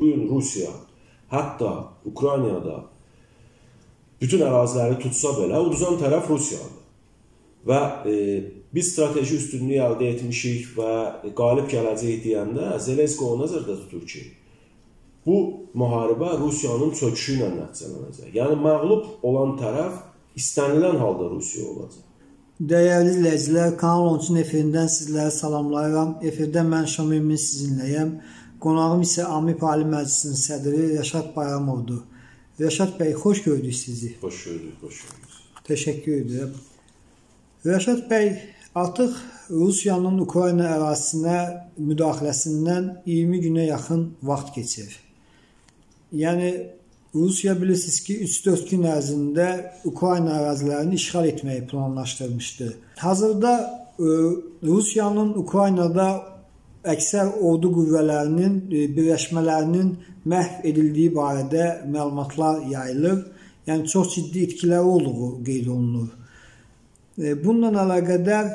Bugün Rusiya hatta Ukraynada bütün əraziləri tutsa belə, uduzan tərəf Rusiyadır. Və biz strateji üstünlüyü əldə etmişik və qalib gələcəyik deyəndə Zelenski o nəzərdə tutur ki, bu müharibə Rusiyanın çöküşü ilə nəticələnəcək. Yəni məğlub olan tərəf istənilən halda Rusiya olacaq. Dəyərli izləyicilər, Kanal 13-ün efirindən sizlərə salamlayıram. Efirdə mən Şamim sizinləyəm. Qonağım isə AMİP Ali Məclisinin sədri Rəşad Bayramovdur. Rəşad bəy, xoş gördük sizi. Xoş gördük, xoş gördük. Təşəkkür edirəm. Rəşad bəy, artıq Rusiyanın Ukrayna ərazisinə müdaxiləsindən 20 günə yaxın vaxt keçir. Yəni, Rusiya bilirsiniz ki, 3-4 gün ərzində Ukrayna ərazilərini işğal etməyi planlaşdırmışdı. Hazırda Rusiyanın Ukraynada əksər ordu qüvvələrinin birləşmələrinin məhv edildiyi barədə məlumatlar yayılır. Yəni, çox ciddi itkiləri olduğu qeyd olunur. Bununla əlaqədar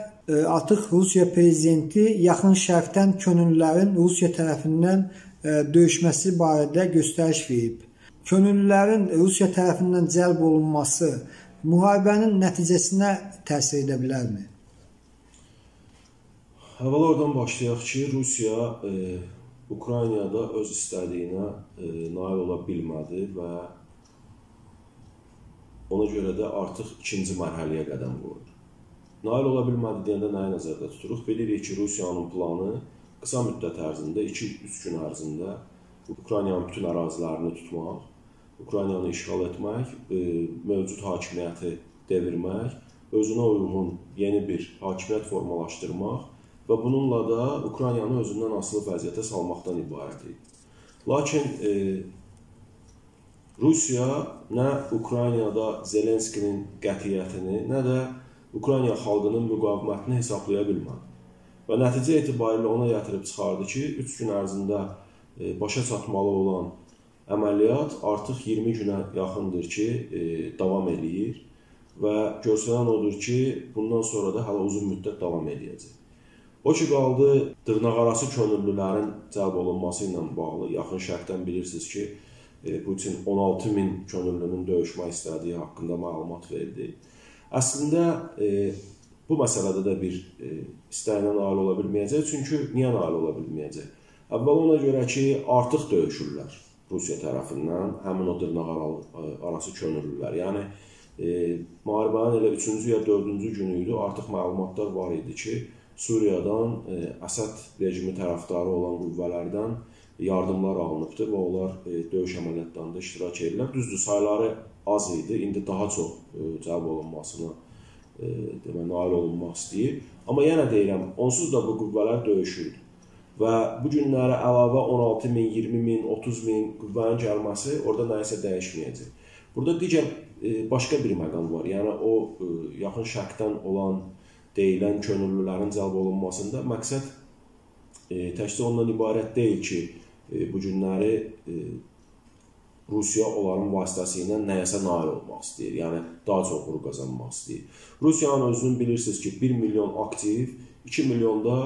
artıq Rusiya prezidenti yaxın şərqdən könüllülərin Rusiya tərəfindən döyüşməsi barədə göstəriş verib. Könüllülərin Rusiya tərəfindən cəlb olunması müharibənin nəticəsinə təsir edə bilərmi? Əvvəla oradan başlayaq ki, Rusiya Ukraynada öz istədiyinə nail ola bilmədi və ona görə də artıq ikinci mərhələyə qədəm vurdu. Nail ola bilmədi deyəndə nəyə nəzərdə tuturuq? Bilirik ki, Rusiyanın planı qısa müddət ərzində, 2-3 gün ərzində Ukraynanın bütün ərazilərini tutmaq, Ukraynanı işğal etmək, mövcud hakimiyyəti devirmək, özünə uyğun yeni bir hakimiyyət formalaşdırmaq və bununla da Ukraynanı özündən asılı vəziyyətə salmaqdan ibarət idi. Lakin Rusiya nə Ukraynada Zelenskinin qətiyyətini, nə də Ukrayna xalqının müqavimətini hesablaya bilmədi. Və nəticə etibarilə ona gətirib çıxardı ki, 3 gün ərzində başa çatmalı olan əməliyyat artıq 20 günə yaxındır ki, davam edir və görsənən odur ki, bundan sonra da hələ uzun müddət davam edəcək. O ki, qaldı dırnaqarası könüllülərin cəlb olunması ilə bağlı. Yaxın şərqdən bilirsiniz ki, Putin 16.000 könüllünün döyüşmə istədiyi haqqında məlumat verdi. Əslində, bu məsələdə də bir istəyinə nail ola bilməyəcək, çünki niyə nail ola bilməyəcək? Əvvəl ona görə ki, artıq döyüşürlər Rusiya tərəfindən, həmin o dırnaqarası könüllülər. Yəni, müharibənin elə 3-cü ya 4-cü günü idi, artıq məlumatlar var idi ki, Suriyadan Əsəd rejimi tərəfdarı olan qüvvələrdən yardımlar alınıbdır və onlar döyüş əməliyyatlarında iştirak edirlər. Düzdür, sayları az idi, indi daha çox cəlb olunmasına nail olunmaq istəyir. Amma yenə deyirəm, onsuz da bu qüvvələr döyüşürdü. Və bu günlərə əlavə 16.000, 20.000, 30.000 qüvvənin gəlməsi orada nəyisə dəyişməyəcək. Burada digər başqa bir məqam var. Yəni, o yaxın şərqdən olan deyilən könüllülərin cəlb olunmasında məqsəd təkcə ondan ibarət deyil ki, bu günləri Rusiya onların vasitəsilə nəyəsə nail olmaq istəyir. Yəni, daha çox uğur qazanmaq istəyir. Rusiyanın özünün bilirsiniz ki, 1 milyon aktiv, 2 milyonda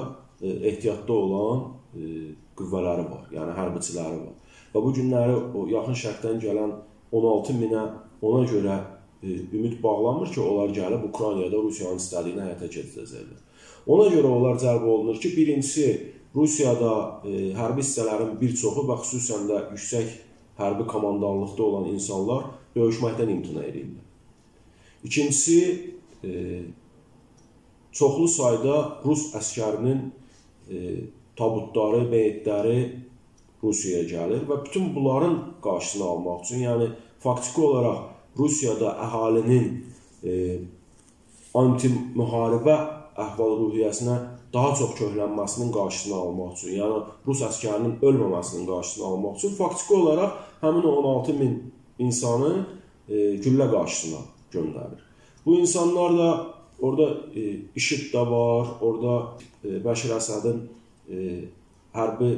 ehtiyatda olan qüvvələri var, yəni hərbiçiləri var. Və bu günləri yaxın şərqdən gələn 16.000-ə ona görə ümid bağlanmır ki, onlar gəlib Ukraynada Rusiyanın istədiyini həyata keçirəcəklər. Ona görə onlar cəlb olunur ki, birincisi, Rusiyada hərbi hissələrin bir çoxu və xüsusən də yüksək hərbi komandanlıqda olan insanlar döyüşməkdən imtina edirlər. İkincisi, çoxlu sayda Rus əskərinin tabutları, meyitləri Rusiyaya gəlir və bütün bunların qarşısını almaq üçün, yəni faktiki olaraq Rusiyada əhalinin anti-müharibə əhval-ruhiyyəsinə daha çox köhlənməsinin qarşısını almaq üçün, yəni Rus əskərinin ölməməsinin qarşısını almaq üçün faktiki olaraq həmin 16.000 insanı güllə qarşısına göndərir. Bu insanlar da orada IŞİD də var, orada Bəşir Əsədin hərbi,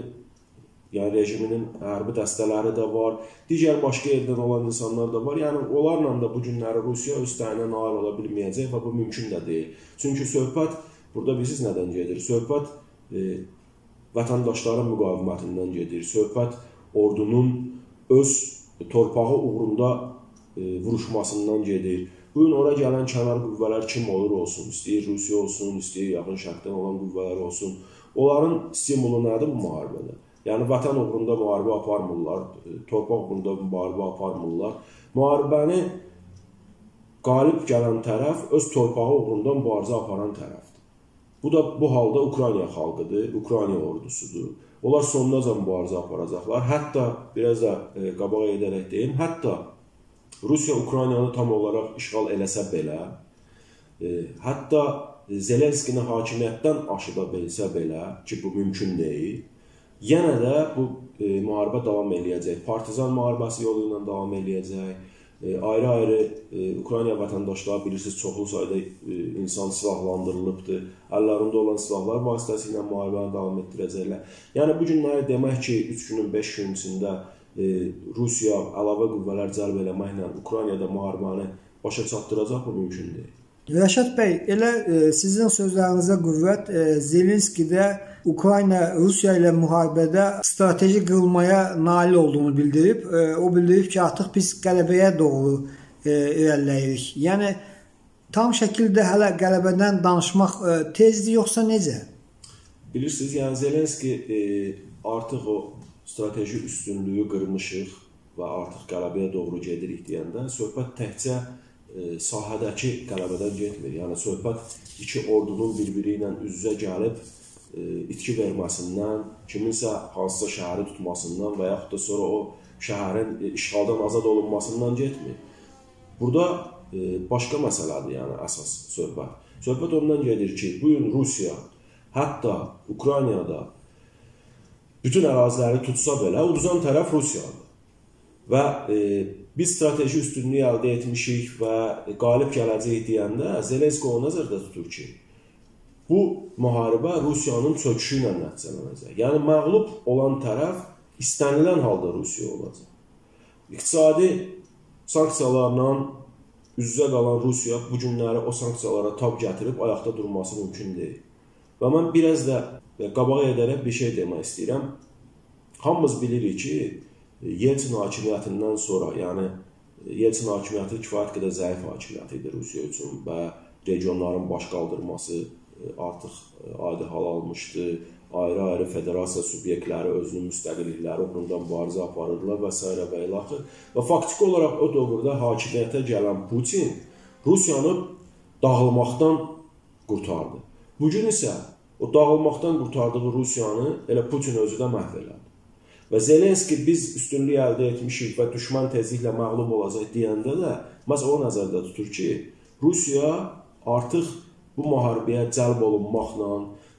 yəni rejiminin hərbi dəstələri də var, digər başqa yerdən olan insanlar da var. Yəni, onlarla da bu günləri Rusiya öz təyinə nail ola bilməyəcək və bu mümkün də deyil. Çünki söhbət, burada bilirsiniz nədən gedir? Söhbət vətəndaşların müqavimətindən gedir, söhbət ordunun öz torpağı uğrunda vuruşmasından gedir. Bugün oraya gələn kənar qüvvələr kim olur olsun, istəyir Rusiya olsun, istəyir yaxın şərqdən olan qüvvələr olsun, onların simvolu nədir bu müharibədə? Yəni, vətən uğrunda müharibə aparmırlar, torpaq uğrunda müharibə aparmırlar. Müharibəni qalib gələn tərəf öz torpağı uğrunda mübarizə aparan tərəfdir. Bu da bu halda Ukrayna xalqıdır, Ukrayna ordusudur. Onlar sonunaca mübarizə aparacaqlar. Hətta, biraz da qabağa edərək deyim, hətta Rusiya Ukraynanı tam olaraq işğal eləsə belə, hətta Zelenskinin hakimiyyətdən aşıda bilsə belə, ki bu mümkün deyil, yenə də bu müharibə davam eləyəcək. Partizan müharibəsi yolu ilə davam eləyəcək. Ayrı-ayrı Ukrayna vətəndaşları bilirsiniz, çoxlu sayda insan silahlandırılıbdır. Əllərində olan silahlar vasitəsilə müharibəni davam etdirəcəklər. Yəni, bu günləri demək ki, 3 günün, 5 gün içində Rusiya əlavə qüvvələr cəlb eləməklə Ukraynada müharibəni başa çatdıracaq mı? Mümkün deyil. Rəşad bəy, elə sizin sözlərinizə qüvvət, Zelenski'də Ukrayna Rusiya ilə müharibədə strateji qırılmaya nail olduğunu bildirib. O bildirib ki, artıq biz qələbəyə doğru irəliləyirik. Yəni, tam şəkildə hələ qələbədən danışmaq tezdir, yoxsa necə? Bilirsiniz, yəni Zelenski artıq o strateji üstünlüyü qırmışıq və artıq qələbəyə doğru gedirik deyəndə söhbət təkcə sahədəki qələbədən getmir. Yəni, söhbət iki ordunun bir-biri ilə üz-üzə gəlib itki verməsindən, kiminsə hansısa şəhəri tutmasından və yaxud da sonra o şəhərin işğaldan azad olunmasından getmir. Burada başqa məsələdir, yəni əsas söhbət. Söhbət ondan gedir ki, bugün Rusiya hətta Ukraynada bütün əraziləri tutsa belə, uduzan tərəf Rusiyadır. Və biz strateji üstünlüyü əldə etmişik və qalib gələcəyik deyəndə Zelenski o nəzərdə tutur ki, bu müharibə Rusiyanın çöküşü ilə nəticələnəcək. Yəni, məğlub olan tərəf istənilən halda Rusiya olacaq. İqtisadi sanksiyalarla üz-üzə qalan Rusiya bu günləri o sanksiyalara tab gətirib ayaqda durması mümkün deyil. Və mən biraz da qabağa edərək bir şey demək istəyirəm. Hamımız bilirik ki, Yeltsin hakimiyyətindən sonra, yəni Yeltsin hakimiyyəti kifayət qədər zəif hakimiyyət idi Rusiya üçün və regionların baş qaldırması artıq adi hal almışdı. Ayrı-ayrı federasiya subyektləri özünün müstəqillikləri uğrunda mübarizə aparırlar və s. və ilaxır. Və faktiki olaraq o dövrdə hakimiyyətə gələn Putin Rusiyanı dağılmaqdan qurtardı. Bugün isə o dağılmaqdan qurtardığı Rusiyanı elə Putin özü də məhv elədi. Və Zelenski biz üstünlüyü əldə etmişik və düşman tezliklə məğlub olacaq deyəndə də məhz o nəzərdə tutur ki, Rusiya artıq bu müharibəyə cəlb olunmaqla,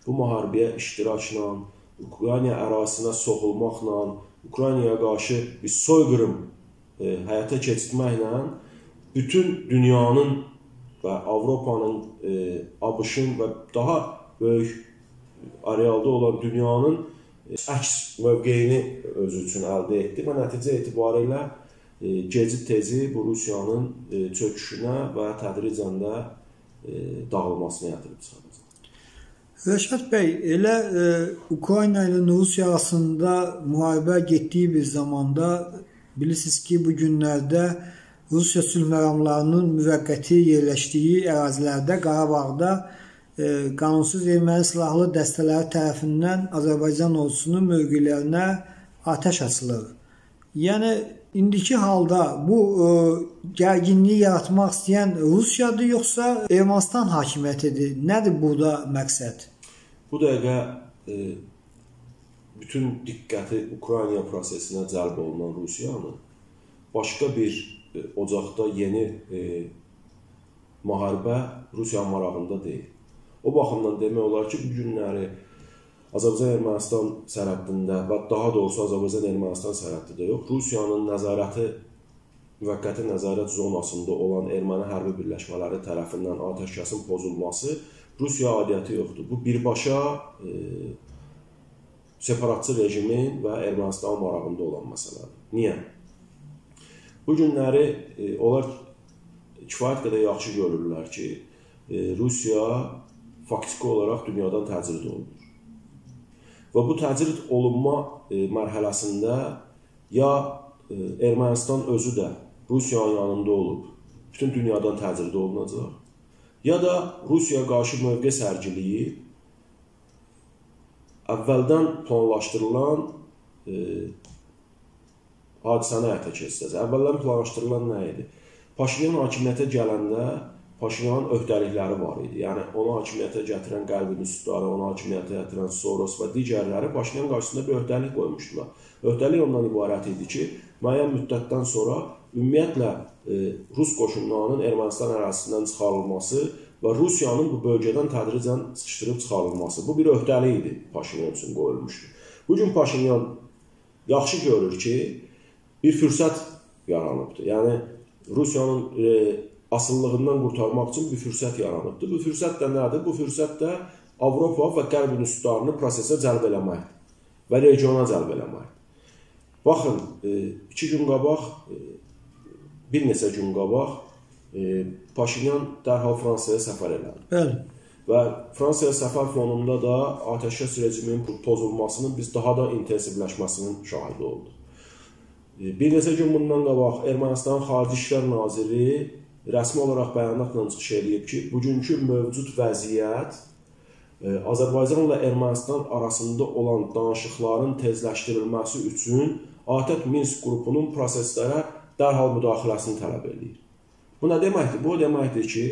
bu müharibəyə iştirakla, Ukrayna ərazisinə soxulmaqla, Ukraynaya qarşı bir soyqırım həyata keçirməklə bütün dünyanın və Avropanın, ABŞ-ın və daha böyük arealda olan dünyanın əks mövqeyini özü üçün əldə etdi və nəticə etibarilə gecib-tezi bu Rusiyanın çöküşünə və tədricən də dağılmasına yatırıb çıxaracaq. Rəşad bəy, elə Ukrayna ilə Rusiya arasında müharibə getdiyi bir zamanda bilirsiniz ki, bu günlərdə Rusiya sülh məramlarının müvəqqəti yerləşdiyi ərazilərdə, Qarabağda qanunsuz erməni silahlı dəstələri tərəfindən Azərbaycan ordusunun mövqelərinə atəş açılır. Yəni, indiki halda bu gərginliyi yaratmaq istəyən Rusiyadır, yoxsa Ermənistan hakimiyyətidir? Nədir burada məqsəd? Bu dəqiqə bütün diqqəti Ukrayna prosesinə cəlb olunan Rusiyanın başqa bir ocaqda yeni müharibə Rusiya marağında deyil. O baxımdan demək olar ki, bu günləri Azərbaycan-Ermənistan sərhəddində və daha doğrusu Azərbaycan-Ermənistan sərhəddində yox, Rusiyanın müvəqqəti nəzarət zonasında olan erməni hərbi birləşmələri tərəfindən atəşkəsin pozulması Rusiya adiyyəti yoxdur. Bu birbaşa separatçı rejimin və Ermənistanın marağında olan məsələdir. Niyə? Bu günləri onlar kifayət qədər yaxşı görürlər ki, Rusiya faktiki olaraq dünyadan təcrid olunur. Və bu təcrid olunma mərhələsində ya Ermənistan özü də Rusiyanın yanında olub, bütün dünyadan təcrid olunacaq, ya da Rusiyaya qarşı mövqe sərgiliyi əvvəldən planlaşdırılan hadisəni həyata keçirəcək. Əvvəldən planlaşdırılan nə idi? Paşinyan hakimiyyətə gələndə Paşinyanın öhdəlikləri var idi. Yəni, onu hakimiyyətə gətirən qərbi müsudları, onu hakimiyyətə gətirən Soros və digərləri Paşinyan qarşısında bir öhdəlik qoymuşdular. Öhdəlik ondan ibarət idi ki, müəyyən müddətdən sonra ümumiyyətlə Rus qoşunlarının Ermənistan ərazisindən çıxarılması və Rusiyanın bu bölgədən tədricən sıxışdırıb çıxarılması. Bu bir öhdəlik idi Paşinyan üçün qoyulmuşdu. Bugün Paşinyan yaxşı görür ki, bir fürsət yaranıbdır. Yəni, Rusiyanın asıllığından qurtarmaq üçün bir fürsət yaranıbdır. Bu fürsət də nədir? Bu fürsət də Avropa və qərb ünsütlarını prosesə cəlb eləməkdir və regiona cəlb eləməkdir. Baxın, bir neçə gün qabaq Paşinyan dərhal Fransaya səfər elədi. Və Fransaya səfər fonunda da atəşkəs rejiminin pozulmasının biz daha da intensivləşməsinin şahidi oldu. Bir neçə gün bundan qabaq Ermənistanın Xarici İşlər Naziri rəsmi olaraq bəyanatla çıxış edib ki, bugünkü mövcud vəziyyət Azərbaycanla Ermənistan arasında olan danışıqların tezləşdirilməsi üçün ATƏT-Minsk qrupunun proseslərə dərhal müdaxiləsini tələb edir. Bu nə deməkdir? Bu deməkdir ki,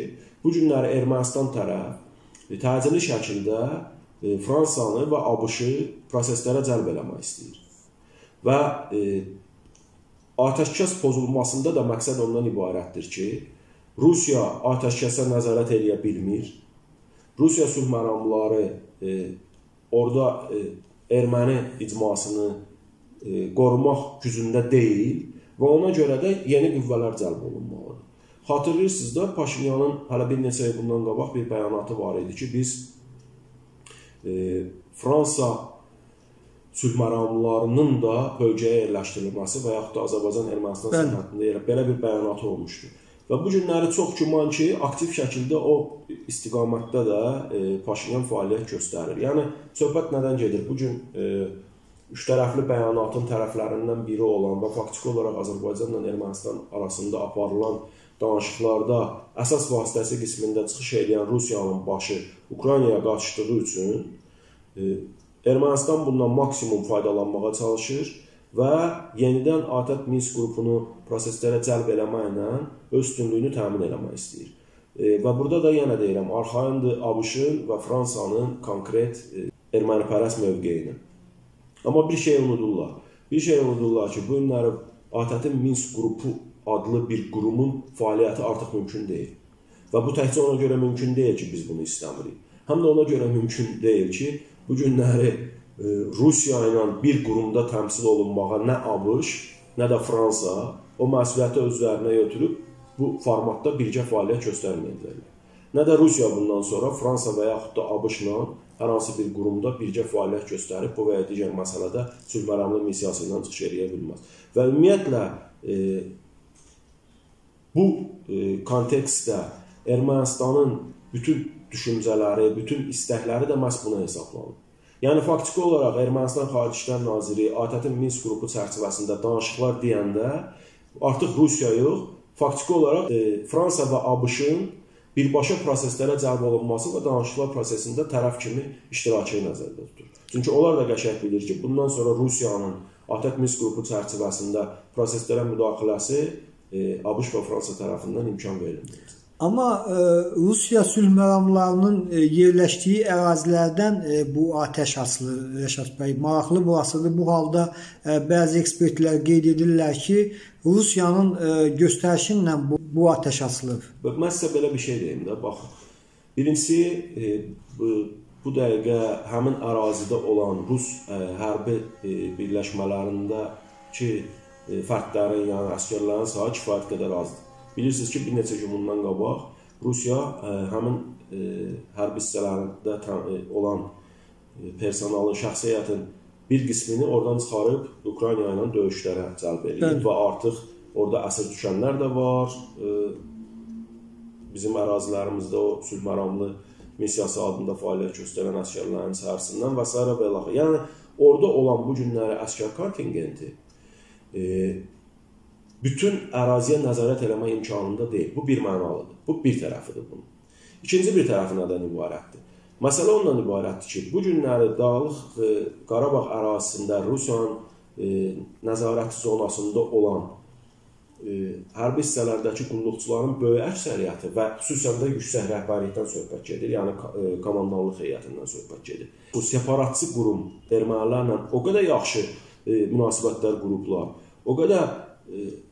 bu günləri Ermənistan tərəf təcili şəkildə Fransanı və ABŞ proseslərə cəlb eləmək istəyir. Və atəşkəs pozulmasında da məqsəd ondan ibarətdir ki, Rusiya atəşkəsə nəzarət eləyə bilmir. Rusiya sülh məramları orada erməni icmasını qorumaq gücündə deyil və ona görə də yeni qüvvələr cəlb olunmalıdır. Xatırlayırsınız da, Paşinyanın hələ bir neçə il bundan qabaq bir bəyanatı var idi ki, biz Fransa sülh məramlarının da bölgəyə yerləşdirilməsi və yaxud da Azərbaycan-Ermənistan sərhədində yerləşdirilməsi, belə bir bəyanatı olmuşdu. Və bu günləri çox güman ki, aktiv şəkildə o istiqamətdə də Paşinyan fəaliyyət göstərir. Yəni, söhbət nədən gedir? Bugün üçtərəfli bəyanatın tərəflərindən biri olan və faktiki olaraq Azərbaycanla Ermənistan arasında aparılan danışıqlarda əsas vasitəsi qismində çıxış edən Rusiyanın başı Ukraynaya qaçışdığı üçün Ermənistan bundan maksimum faydalanmağa çalışır və yenidən ATƏT-Minsk qrupunu proseslərə cəlb eləməklə öz üstünlüyünü təmin eləmək istəyir. Və burada da yenə deyirəm, arxayındır ABŞ-ın və Fransanın konkret ermənipərəst mövqeyini. Amma bir şey unudurlar ki, bu günləri ATƏT-Minsk qrupu adlı bir qurumun fəaliyyəti artıq mümkün deyil. Və bu təkcə ona görə mümkün deyil ki, biz bunu istəmirik. Həm də ona görə mümkün deyil ki, bu günləri Rusiya ilə bir qurumda təmsil olunmağa nə ABŞ, nə də Fransa o məsuliyyəti özlərinə götürüb bu formatda birgə fəaliyyət göstərməyəcəklər. Nə də Rusiya bundan sonra Fransa və yaxud da ABŞ-la hər hansı bir qurumda birgə fəaliyyət göstərib bu və ya digər məsələdə sülhməramlı missiyasından çıxış edə bilməz. Və ümumiyyətlə, bu kontekstdə Ermənistanın bütün düşüncələri, bütün istəkləri də məhz buna hesablanır. Yəni, faktiki olaraq Ermənistan Xarici İşlər Naziri ATƏT-in Minsk qrupu çərçivəsində danışıqlar deyəndə artıq Rusiya yox, faktiki olaraq Fransa və ABŞ-ın birbaşa proseslərə cəlb olunması və danışıqlar prosesində tərəf kimi iştirakı nəzərdə tutur. Çünki onlar da qəşəng bilir ki, bundan sonra Rusiyanın ATƏT-in Minsk qrupu çərçivəsində proseslərə müdaxiləsi ABŞ və Fransa tərəfindən imkan verilməyəcək. Amma Rusiya sülh məramlarının yerləşdiyi ərazilərdən bu atəş açılır, Rəşad bəy. Maraqlı burasıdır. Bu halda bəzi ekspertlər qeyd edirlər ki, Rusiyanın göstərişinlə bu atəş açılır. Mən sizə belə bir şey deyim də, bax. Birincisi, bu dəqiqə həmin ərazidə olan Rus hərbi birləşmələrindəki fərdlərin, yəni əskərlərin sayı kifayət qədər azdır. Bilirsiniz ki, bir neçə gün bundan qabaq Rusiya həmin hərbi hissələrində olan personalın, şəxsiyyətin bir qismini oradan çıxarıb Ukrayna ilə döyüşlərə cəlb edib və artıq orada əsir düşənlər də var. Bizim ərazilərimizdə o sülh məramlı missiyası adında fəaliyyət göstərən əsgərlərin içərisindən və s. və ilaxır. Yəni, orada olan bu günləri əsgər kontingenti bütün əraziyə nəzarət eləmə imkanında deyil. Bu bir mənalıdır. Bu bir tərəfidir bunun. İkinci bir tərəfindən ibarətdir. Məsələ ondan ibarətdir ki, bu günləri Dağlıq Qarabağ ərazisində Rusiyanın nəzarət zonasında olan hərbi hissələrdəki qulluqçuların böyük əksəriyyəti və xüsusən də yüksək rəhbərlikdən söhbət gedir, yəni komandanlıq heyətindən söhbət gedir. Bu separatçı qurum ermənilərlə o qədər yaxşı münasibətlər qurublar, o qədər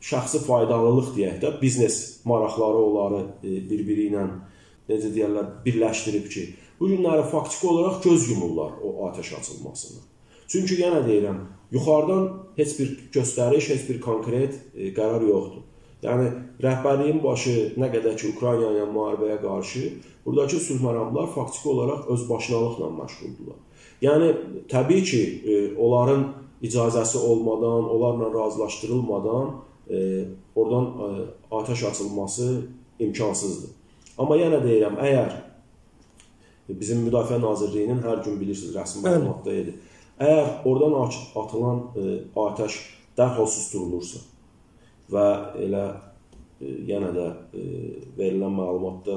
şəxsi faydalılıq deyək də, biznes maraqları onları bir-biri ilə necə deyərlər, birləşdirib ki, bu günləri faktiki olaraq göz yumurlar o atəş açılmasını. Çünki yenə deyirəm, yuxarıdan heç bir göstəriş, heç bir konkret qərar yoxdur. Yəni, rəhbərliyin başı nə qədər ki, Ukraynaya müharibəyə qarşı, buradakı sülhməramlar faktiki olaraq özbaşınalıqla məşğuldurlar. Yəni, təbii ki, onların icazəsi olmadan, onlarla razılaşdırılmadan oradan atəş açılması imkansızdır. Amma yenə deyirəm, əgər bizim Müdafiə Nazirliyinin hər gün bilirsiniz rəsmi məlumatda idi, əgər oradan atılan atəş dərhal susdurulursa və elə yenə də verilən məlumatda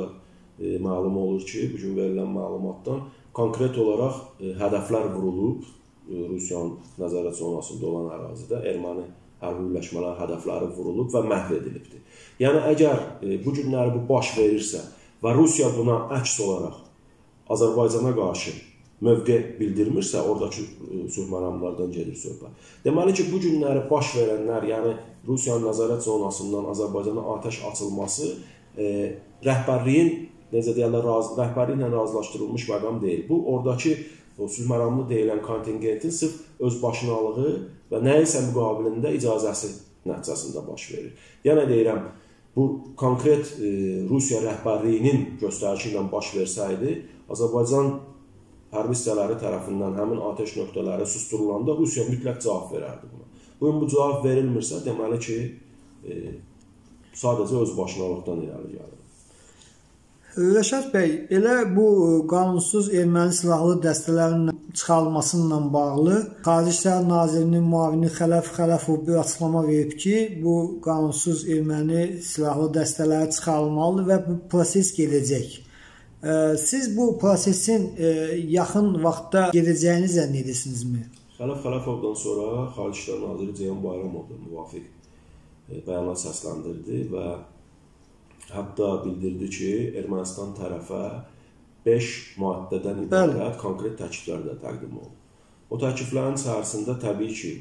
məlum olur ki, bugün verilən məlumatdan konkret olaraq hədəflər vurulub Rusiyanın nəzarət zonasında olan ərazidə erməni hərbi birləşmələr hədəfləri vurulub və məhv edilibdir. Yəni, əgər bu günləri bu baş verirsə və Rusiya buna əks olaraq Azərbaycana qarşı mövqe bildirmirsə, oradakı sülhməramlardan gedir söhbət. Deməli ki, bu günləri baş verənlər, yəni Rusiyanın nəzarət zonasından Azərbaycana atəş açılması rəhbərliklə razılaşdırılmış məqam deyil. Bu, oradakı sülhməramlı deyilən kontingentin sırf özbaşınalığı və nəyəsə müqabilində icazəsi nəticəsində baş verir. Yəni deyirəm, bu konkret Rusiya rəhbərliyinin göstərişi ilə baş versəydi, Azərbaycan hərbi hissələri tərəfindən həmin atəş nöqtələri susturulanda Rusiya mütləq cavab verərdi buna. Bugün bu cavab verilmirsə, deməli ki, sadəcə özbaşınalıqdan irəli gəlir. Rəşad bəy, elə bu qanunsuz erməni silahlı dəstələrin çıxarılmasıyla bağlı Xarici İşlər Nazirinin müavini Xələf Xələfov bir açıqlama verib ki, bu qanunsuz erməni silahlı dəstələri çıxarılmalı və bu proses gedəcək. Siz bu prosesin yaxın vaxtda gedəcəyini zənn edirsinizmi? Xələf Xələfovdan sonra Xarici İşlər Naziri Cəhan Bayramov müvafiq bəyanat səsləndirdi və hətta bildirdi ki, Ermənistan tərəfə 5 maddədən ibarət konkret təkliflər də təqdim olunur. O təkliflərin içərisində təbii ki,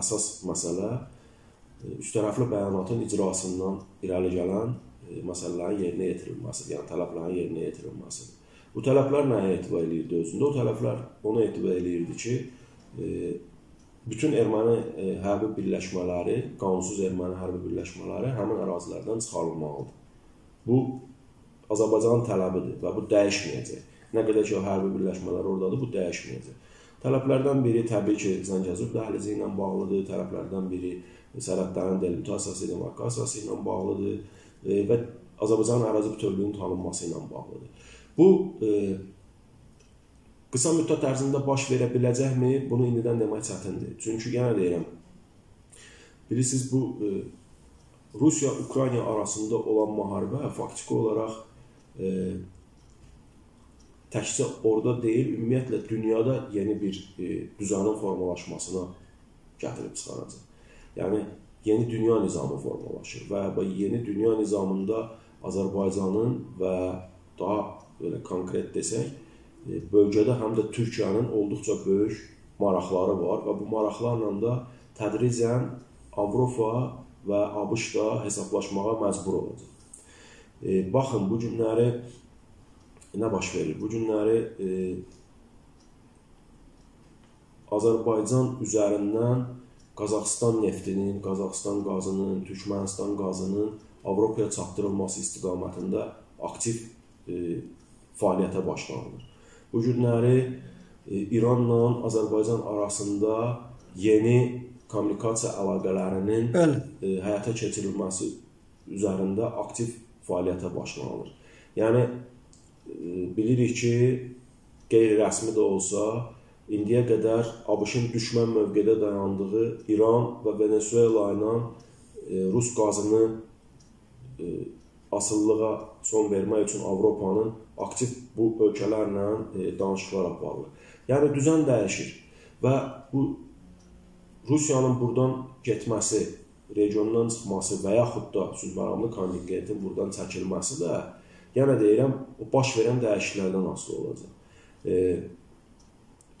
əsas məsələ üçtərəfli bəyanatın icrasından irəli gələn məsələlərin yerinə yetirilməsidir, yəni tələblərin yerinə yetirilməsidir. Bu tələblər nəyə etibar edirdi özündə? O tələblər ona etibar edirdi ki, bütün erməni hərbi birləşmələri, qanunsuz erməni hərbi birləşmələri həmin ərazilərdən çıxarılmalıdır. Bu, Azərbaycanın tələbidir və bu dəyişməyəcək. Nə qədər ki, o hərbi birləşmələr oradadır, bu dəyişməyəcək. Tələblərdən biri təbii ki, Zəngəzur dəhlizi ilə bağlıdır, tələblərdən biri sərhədlərin delimitasiyası ilə, markasiyası ilə bağlıdır və Azərbaycan ərazi bütövlüyünün tanınması ilə bağlıdır. Bu, qısa müddət ərzində baş verə biləcəkmi, bunu indidən demək çətindir. Çünki, yenə deyirəm, bilirsiniz, bu Rusiya-Ukrayna arasında olan müharibə faktiki olaraq təkcə orada deyil, ümumiyyətlə, dünyada yeni bir düzənin formalaşmasına gətirib çıxaracaq. Yəni, yeni dünya nizamı formalaşır və yeni dünya nizamında Azərbaycanın və daha konkret desək, bölgədə həm də Türkiyənin olduqca böyük maraqları var və bu maraqlarla da tədricən Avropa və ABŞ-da hesablaşmağa məcbur olacaq. Baxın, bu günləri nə baş verir? Bu günləri Azərbaycan üzərindən Qazaxıstan neftinin, Qazaxıstan qazının, Türkmənistan qazının Avropaya çatdırılması istiqamətində aktiv fəaliyyətə başlanılır. Bu günləri İranla Azərbaycan arasında yeni kommunikasiya əlaqələrinin həyata keçirilməsi üzərində aktiv fəaliyyətə başlanılır. Yəni, bilirik ki, qeyri-rəsmi də olsa, indiyə qədər ABŞ-ın düşmən mövqedə dayandığı İran və Venezuela ilə Rus qazını asıllığa son vermək üçün Avropanın aktiv bu ölkələrlə danışıqlar aparılır. Yəni düzən dəyişir və bu Rusiyanın buradan getməsi, regiondan çıxması və yaxud da sülhməramlı konfliktin buradan çəkilməsi də, yenə deyirəm, o baş verən dəyişikliklərdən asılı olacaq.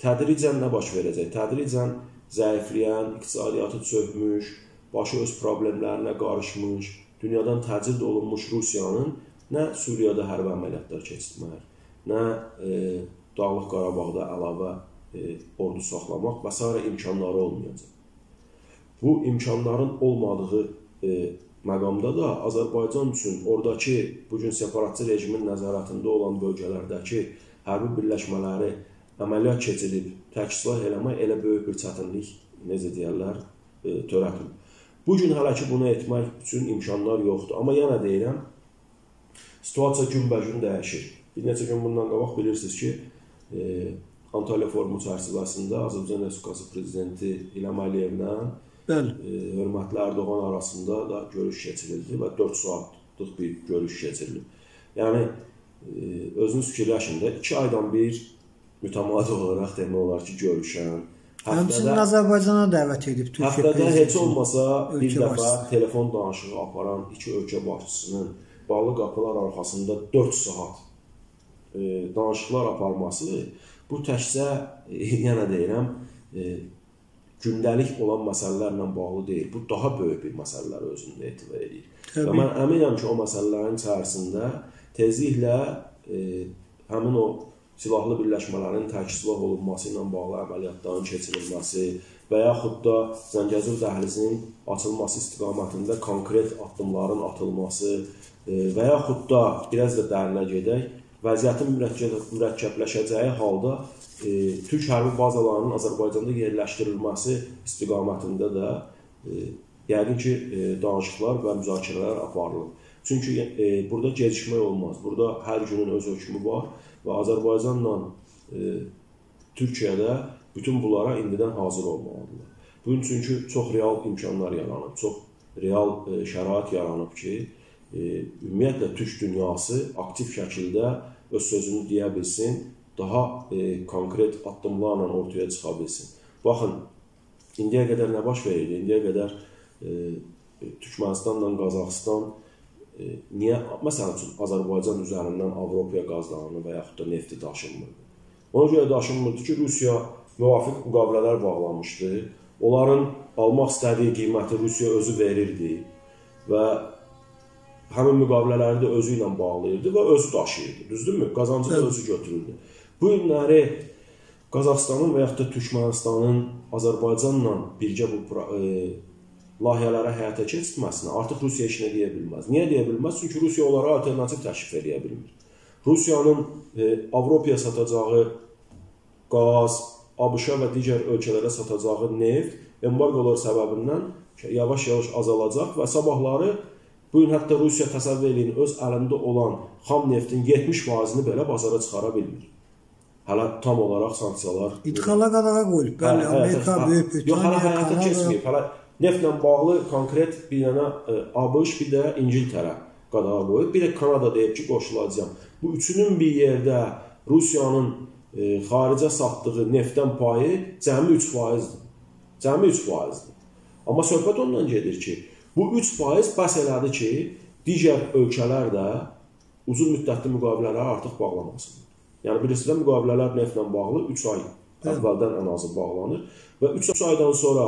Tədricən nə baş verəcək? Tədricən zəifləyən, iqtisadiyyatı çökmüş, başı öz problemlərinə qarışmış, dünyadan təcrid olunmuş Rusiyanın nə Suriyada hərbi əməliyyatlar keçirmək, nə Dağlıq Qarabağda əlavə ordu saxlamaq və s. imkanları olmayacaq. Bu imkanların olmadığı məqamda da Azərbaycan üçün oradakı bugün separatçı rejimin nəzarətində olan bölgələrdəki hərbi birləşmələri əməliyyat keçirib təksislah eləmək elə böyük bir çətinlik, necə deyərlər, törətmir. Bugün hələ ki, bunu etmək üçün imkanlar yoxdur. Amma yenə deyirəm, situasiya günbəgün dəyişir. Bir neçə gün bundan qabaq bilirsiniz ki, Antalya Forumu çərçivəsində Azərbaycan Respublikası Prezidenti İlham Aliyevlə hörmətli Erdoğan arasında da görüş keçirildi və 4 saatlıq bir görüş keçirildi. Yəni, özünüz fikirləşin də 2 aydan bir mütəmadi olaraq demək olar ki, görüşən, həmçinin Azərbaycana dəvət edib Türkiyə prezidentinin. Həftədə heç olmasa bir dəfə telefon danışığı aparan iki ölkə başçısının bağlı qapılar arxasında 4 saat danışıqlar aparması, bu təkcə, yenə deyirəm, gündəlik olan məsələlərlə bağlı deyil. Bu, daha böyük bir məsələlər özündə etiva edir. Və mən əminəm ki, o məsələlərin içərisində tezliklə həmin o silahlı birləşmələrin tərk-silah olunması ilə bağlı əməliyyatların keçirilməsi və yaxud da Zəngəzur dəhlizinin açılması istiqamətində konkret addımların atılması və yaxud da, biraz da dərinə gedək, vəziyyətin mürəkkəbləşəcəyi halda türk hərbi bazalarının Azərbaycanda yerləşdirilməsi istiqamətində də yəqin ki, danışıqlar və müzakirələr aparılır. Çünki burada gecikmək olmaz, burada hər günün öz hökmü var və Azərbaycanla Türkiyədə bütün bunlara indidən hazır olmalıdırlar. Bunun çünki çox real imkanlar yaranıb, çox real şərait yaranıb ki, ümumiyyətlə, türk dünyası aktiv şəkildə öz sözünü deyə bilsin, daha konkret addımlarla ortaya çıxa bilsin. Baxın, indiyə qədər nə baş verirdi? İndiyə qədər Türkmənistanla Qazaxıstan niyə, məsələn üçün, Azərbaycan üzərindən Avropaya qazlarını və yaxud da nefti daşınmırdı? Ona görə daşınmırdı ki, Rusiya müvafiq müqavilələr bağlamışdı, onların almaq istədiyi qiyməti Rusiya özü verirdi və həmin müqavilələri də özü ilə bağlayırdı və özü daşıyırdı, düzdürmü? Qazancı da özü götürüldü. Bu günləri Qazaxıstanın və yaxud da Türkmənistanın Azərbaycanla birgə bu layihələrə həyata keçirməsinə artıq Rusiya işinə deyə bilməz. Niyə deyə bilməz? Çünki Rusiya onlara alternativ təşrif edə bilmir. Rusiyanın Avropaya satacağı qaz, ABŞ-a və digər ölkələrə satacağı neft embargolar səbəbindən yavaş-yavaş azalacaq və sabahları bugün hətta Rusiya təsəvvür edin, öz əlində olan xam neftin 70%-ni belə bazara çıxara bilmir. Hələ tam olaraq sanksiyalar... İdxala qadağa qoyulub, bəli, Amerika, Böyük Britaniya... Yox, hələ həyata keçməyib, hələ... Neftlə bağlı konkret bir dənə ABŞ, bir də İngiltərə qadağa qoyub, bir də Kanada deyib ki, qoşulacaq. Bu üçünün bir yerdə Rusiyanın xaricə satdığı neftdən payı cəmi 3%-dir. Cəmi 3%-dir. Amma söhbət ondan gedir ki, bu 3% bəs elədi ki, digər ölkələr də uzun müddətli müqavilələri artıq bağlamasın. Yəni, birisi də müqavilələr neftlə bağlı 3 ay əvvəldən ən azı bağlanır və 3 aydan sonra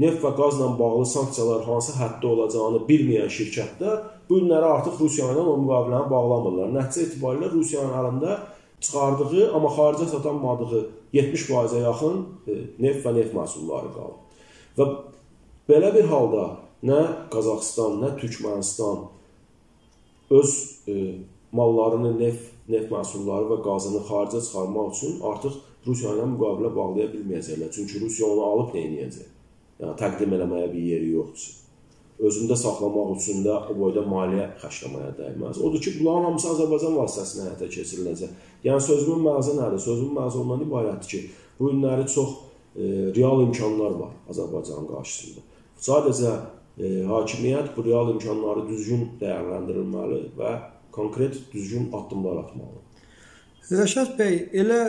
neft və qazla bağlı sanksiyalar hansı həddə olacağını bilməyən şirkətlər bu günləri artıq Rusiya ilə o müqaviləni bağlamırlar. Nəticə etibarilə Rusiyanın əlində çıxardığı, amma xaricə satanmadığı 70%-ə yaxın neft və neft məhsulları qalır. Və belə bir halda nə Qazaxıstan, nə Türkmənistan öz mallarını, neft məhsulları və qazını xaricə çıxarmaq üçün artıq Rusiya ilə müqavilə bağlaya bilməyəcəklər. Çünki Rusiya onu alıb neyniyəcək? Yəni, təqdim eləməyə bir yeri yoxdur. Özündə saxlamaq üçün də o boyda maliyyə xərcləməyə dəyməz. Odur ki, bunların hamısı Azərbaycan vasitəsində həyata keçiriləcək. Yəni, sözümün məzə nədir? Sözümün məzə ondan ibarətdir ki, Bu günləri çox real imkanlar var Azərbaycanın qarşısında. Sadəcə hakimiyyət bu real imkanları düzgün dəyərləndirilməli və konkret düzgün addımlar atmalıdır. Rəşad bəy, elə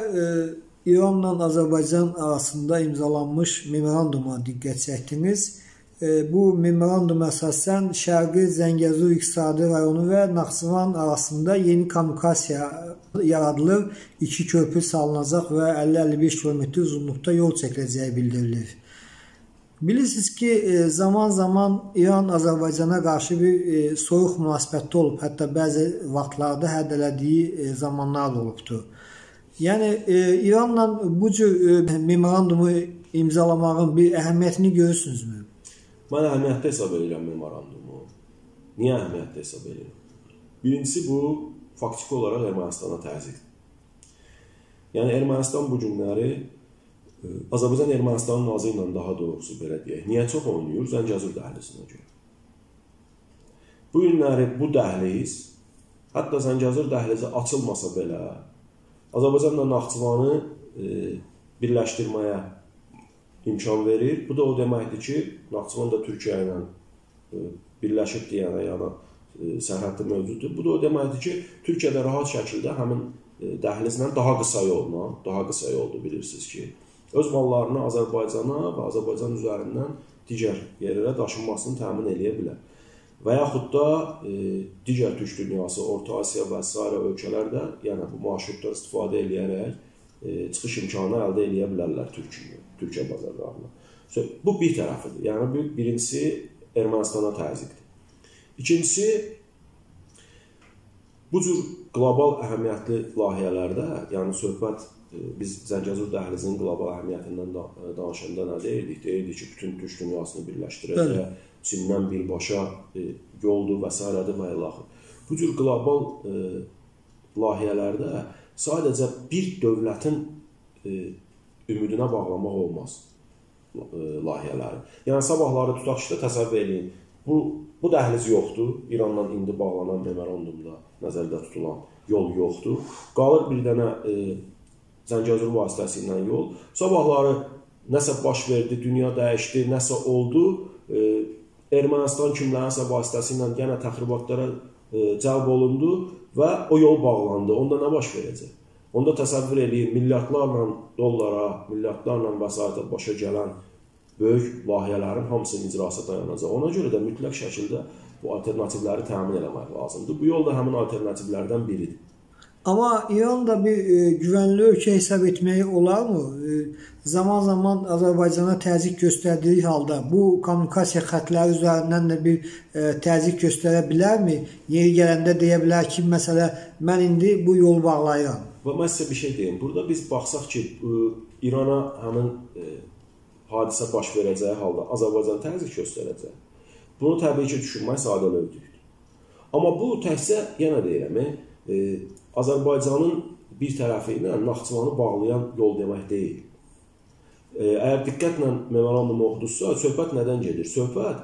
İranla Azərbaycan arasında imzalanmış memoranduma diqqət çəkdiniz. Bu memorandum əsasən Şərqi Zəngəzur İqtisadi rayonu və Naxçıvan arasında yeni kommunikasiya yaradılır, iki köprü salınacaq və 50-55 km uzunluqda yol çəkiləcəyi bildirilir. Bilirsiniz ki, zaman zaman İran Azərbaycana qarşı bir soyuq münasibətdə olub, hətta bəzi vaxtlarda hədələdiyi zamanlar da olubdur. Yəni, İranla bu cür memorandumu imzalamağın bir əhəmiyyətini görürsünüzmü? Mən əhəmiyyətdə hesab edirəm memorandumu. Niyə əhəmiyyətdə hesab edirəm? Birincisi, bu faktiki olaraq Ermənistana təzyiqdir. Yəni Ermənistan bu günləri Azərbaycan Ermənistanın nazı ilə daha doğrusu belə deyək. Niyə çox oynayır? Zəngəzur dəhlizinə görə. Bu günləri bu dəhliz, hətta Zəngəzur dəhlizi açılmasa belə, Azərbaycanla Naxçıvanı birləşdirməyə imkan verir. Bu da o deməkdir ki, Naxçıvan da Türkiyə ilə birləşib deyənə yana sərhəddə mövcuddur. Bu da o deməkdir ki, Türkiyədə rahat şəkildə həmin dəhlizlə daha qısa yoldur bilirsiniz ki, öz mallarını Azərbaycana və Azərbaycan üzərindən digər yerlərə daşınmasını təmin edə bilər. Və yaxud da digər Türk dünyası, Orta Asiya və s. ölkələrdə yəni bu marşrutdan istifadə edərək çıxış imkanı əldə edə bilərlər Türkiyə bazarlarına. Bu bir tərəfidir. Yəni, birincisi Ermənistana təzyiqdir. İkincisi, bu cür qlobal əhəmiyyətli layihələrdə, yəni söhbət biz Zəngəzur dəhlizinin qlobal əhəmiyyətindən danışanda nə deyirdik? Deyirdik ki, bütün Türk dünyasını birləşdirəcək, Çindən birbaşa yoldur və s. və ilaxır. Bu cür qlobal layihələrdə sadəcə bir dövlətin ümidinə bağlamaq olmaz layihələri. Yəni, sabahları tutaq işdə təsəvvür edin. Bu dəhliz yoxdur. İrandan indi bağlanan memorandumda nəzərdə tutulan yol yoxdur. Qalır bir dənə Zəngəzur vasitəsindən yol. Sabahları nəsə baş verdi, dünya dəyişdi, nəsə oldu. Ermənistan kimlərinsə vasitəsindən yenə təxribatlara cəlb olundu və o yol bağlandı. Onda nə baş verəcək? Onda təsəvvür edin, milyardlarla dollara, milyardlarla vəsaitə başa gələn böyük layihələrin hamısının icrası dayanacaq. Ona görə də mütləq şəkildə bu alternativləri təmin eləmək lazımdır. Bu yol da həmin alternativlərdən biridir. Amma İran da bir güvənli ölkə hesab etməyi olarmı? Zaman-zaman Azərbaycana təzyiq göstərdiyi halda bu kommunikasiya xətləri üzərindən də bir təzyiq göstərə bilərmi? Yeri gələndə deyə bilər ki, məsələ, mən indi bu yolu bağlayıram. Və mən sizə bir şey deyim. Burada biz baxsaq ki, İrana həmin hadisə baş verəcəyi halda Azərbaycan təzyiq göstərəcək. Bunu təbii ki, düşünmək sadəlövdür. Amma bu təkcə, yenə deyirəm, Azərbaycanın bir tərəfi ilə Naxçıvanı bağlayan yol demək deyil. Əgər diqqətlə memorandumu oxudursa, söhbət nədən gedir? Söhbət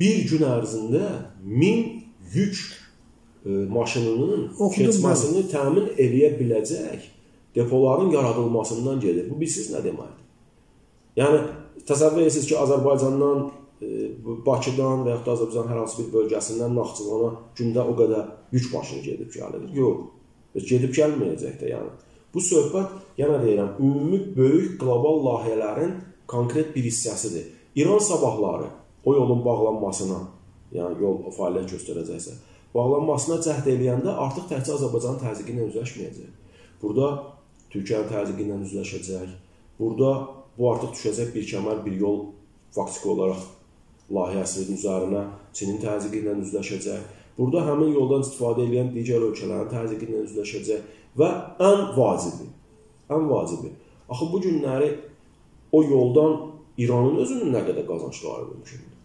bir gün ərzində 1000 yük maşınının keçməsini təmin edə biləcək depoların yaradılmasından gedir. Bu, bilsiniz nə deməkdir? Yəni, təsəvvür edirsiniz ki, Azərbaycandan, Bakıdan və yaxud da Azərbaycanın hər hansı bir bölgəsindən Naxçıvana gündə o qədər yük maşını gedib gəlir. Yox, gedib gəlməyəcək də yəni. Bu söhbət, yenə deyirəm, ümumi böyük qlobal layihələrin konkret bir hissəsidir. İran sabahları o yolun bağlanmasına, yəni yol fəaliyyət göstərəcəksə, bağlanmasına cəhd eləyəndə artıq təkcə Azərbaycanın təzyiqi ilə üzləşməyəcək. Burada Türkiyənin təzyiqi ilə üzləşəcək. Burada bu artıq düşəcək bir kəmər, bir yol faktiki olaraq layihəsinin üzərinə Çinin təzyiqi ilə üzləşəcək. Burada həmin yoldan istifadə edən digər ölkələrin təzyiqi ilə üzləşəcək və ən vacibi. Axı, bu günləri o yoldan İranın özünün nə qədər qazançları mümkündür.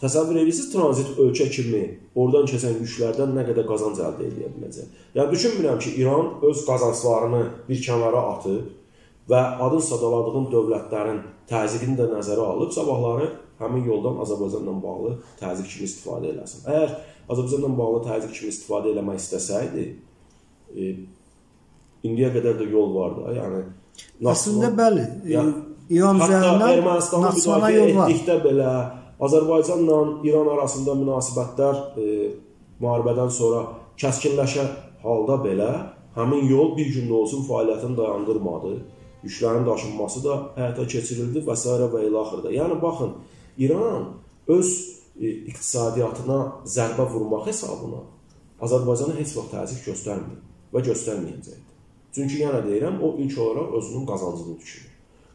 Təsəvvür edirsiniz, tranzit ölkə kimi oradan keçən yüklərdən nə qədər qazanc əldə edə biləcək. Yəni, düşünmürəm ki, İran öz qazanclarını bir kənara atıb və adın sadaladığın dövlətlərin təzyiqini də nəzərə alıb sabahları həmin yoldan Azərbaycanla bağlı təzyiq kimi istifadə eləsin. Əgər Azərbaycanla bağlı təzyiq kimi istifadə eləmək istəsəydi, indiyə qədər də yol vardı. Yəni, Əslində bəli, İran üzərindən Naxçıvana yol var. Etdikdə belə Azərbaycanla İran arasında münasibətlər müharibədən sonra kəskinləşə halda belə həmin yol bir gündə olsun fəaliyyətini dayandırmadı. Yüklərin daşınması da həyata keçirildi və s. və ilaxırda. Yəni baxın, İran öz iqtisadiyyatına zərbə vurmaq hesabına Azərbaycana heç vaxt təzyiq göstərmir və göstərməyəcəkdir. Çünki yenə deyirəm, o ilk olaraq özünün qazancını düşünür.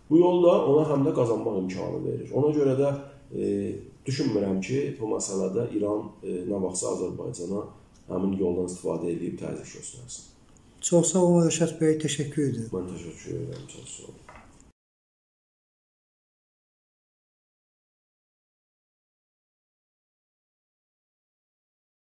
Bu yolla ona həm də qazanmaq imkanı verir. Ona görə də düşünmürəm ki, bu məsələdə İran nə vaxtsa Azərbaycana həmin yoldan istifadə edib təzyiq göstərsin. Çox sağ olun Rəşad bəy, təşəkkür edirəm. Mən təşəkkür edirəm, çox sağ olun.